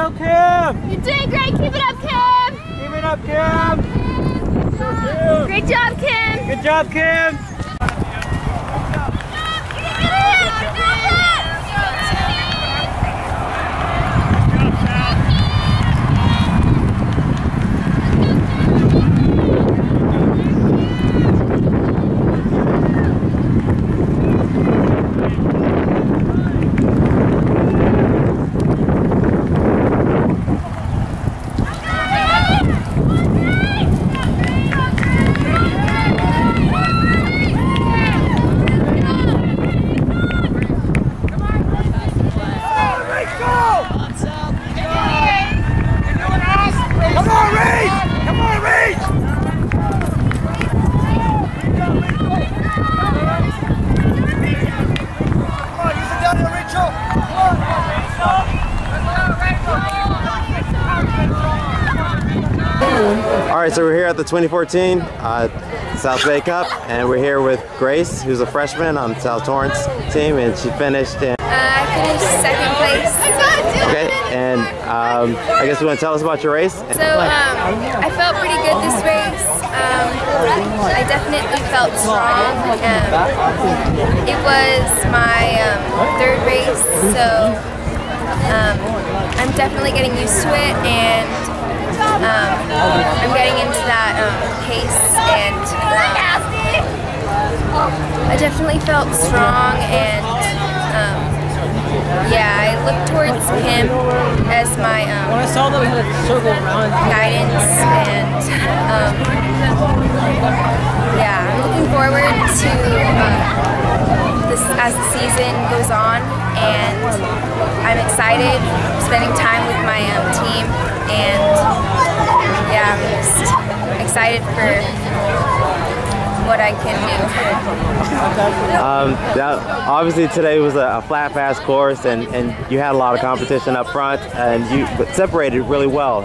go, Kim! You're doing great! Keep it up, Kim! Keep it up, Kim! So cute! Great job, Kim! Good job, Kim! Alright, so we're here at the 2014 South Bay Cup, and we're here with Grace, who's a freshman on the South Torrance team, and she finished in... I finished second place. Okay, and I guess you want to tell us about your race? So, I felt pretty good this race. I definitely felt strong. It was my third race, so I'm definitely getting used to it, and I'm getting into that pace, and I definitely felt strong, and yeah, I looked towards him as my guidance, and yeah, I'm looking forward to this as the season goes on, and I'm excited spending time with my team, and yeah, I'm just excited for what I can do. That, obviously today was a flat pass course, and you had a lot of competition up front, and you separated really well.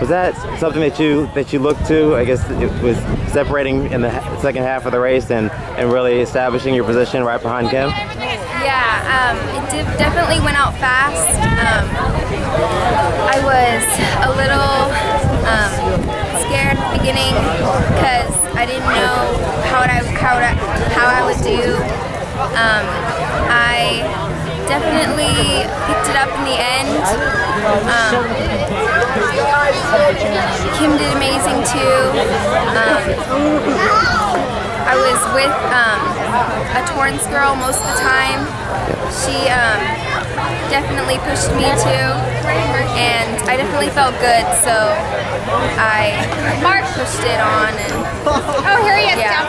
Was that something that you looked to? I guess it was separating in the second half of the race and really establishing your position right behind Kim? Yeah, it definitely went out fast. I was a little... scared at the beginning because I didn't know how I would do. I definitely picked it up in the end. Kim did amazing too. I was with a Torrance girl most of the time. She definitely pushed me too, and I definitely felt good, so I pushed it on. And oh, here he is. Yeah.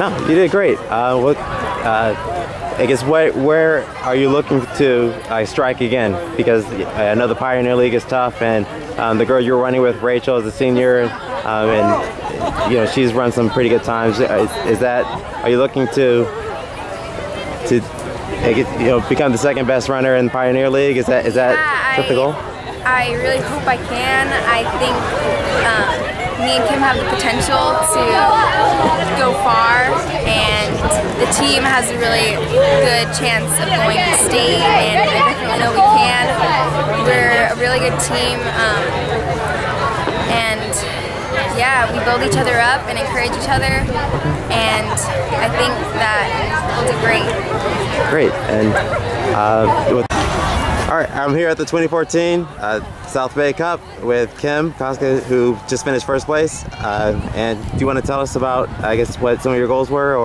No, you did great. I guess where are you looking to strike again? Because I know the Pioneer League is tough, and the girl you're running with, Rachel, is a senior, and you know she's run some pretty good times. Are you looking to become the second best runner in the Pioneer League? Is that the goal? I really hope I can. I think me and Kim have the potential to go far, and the team has a really good chance of going to state, and I definitely know we can. We're a really good team, and yeah, we build each other up and encourage each other, and I think that will do great. Great, and all right, I'm here at the 2014 South Bay Cup with Kim Coscia, who just finished first place. And do you want to tell us about, I guess, what some of your goals were,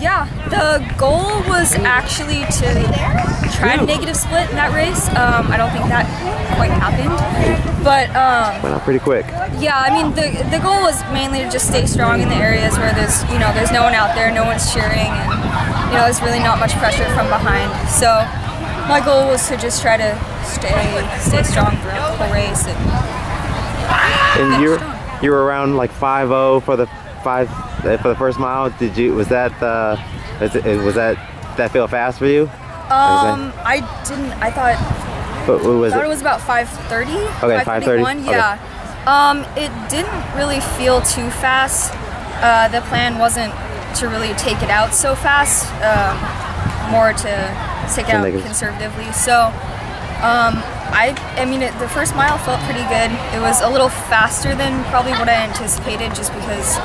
Yeah, the goal was actually to try a negative split in that race. I don't think that quite happened, but went out pretty quick. Yeah, I mean the goal was mainly to just stay strong in the areas where there's no one out there, no one's cheering, and you know, there's really not much pressure from behind. So my goal was to just try to stay strong throughout the whole race. And you were around like 5:0 for the first mile. Did you? Was that that feel fast for you? I didn't. I thought. But what was it? It was about 5:30. Okay, 5:30. Yeah. Okay. It didn't really feel too fast. The plan wasn't to really take it out so fast, more to take it out conservatively. So I mean, the first mile felt pretty good. It was a little faster than probably what I anticipated, just because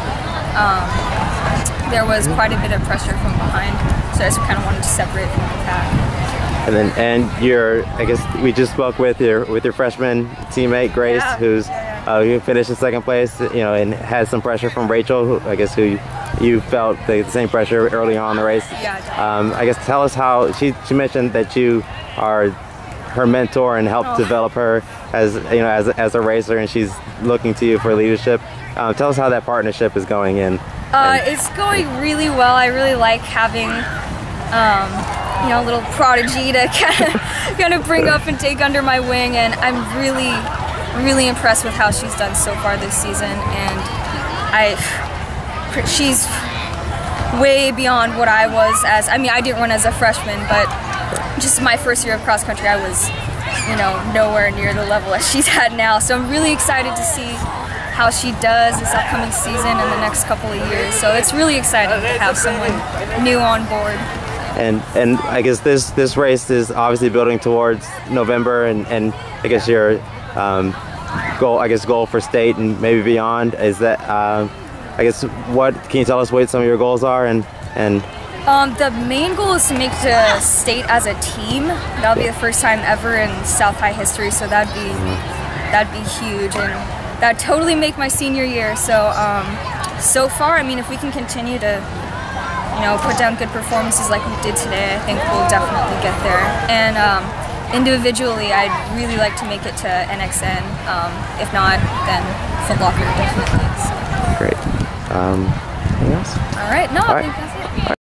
there was quite a bit of pressure from behind, so I just kind of wanted to separate from the pack. And then, and I guess we just spoke with your freshman teammate Grace, yeah. Who finished in second place, and had some pressure from Rachel, who you felt the same pressure early on in the race. Yeah. I guess tell us how she mentioned that you are her mentor and helped develop her as a racer, and she's looking to you for leadership. Tell us how that partnership is going in. It's going really well. I really like having a little prodigy to kind of bring up and take under my wing, and I'm really impressed with how she's done so far this season, and she's way beyond what I was as. I mean, I didn't run as a freshman, but just my first year of cross country, I was, nowhere near the level that she's at now. So I'm really excited to see how she does this upcoming season and the next couple of years. So it's really exciting to have someone new on board. And I guess this race is obviously building towards November, and I guess your goal for state and maybe beyond is that. What can you tell us? What some of your goals are, and. The main goal is to make it to state as a team. That'll be the first time ever in South High history, so that'd be huge, and that'd totally make my senior year. So so far, I mean, if we can continue to put down good performances like we did today, I think we'll definitely get there. And individually, I'd really like to make it to NXN. If not, then Foot Locker definitely. So. Great. Anything else? All right. No. All right. I think that's it.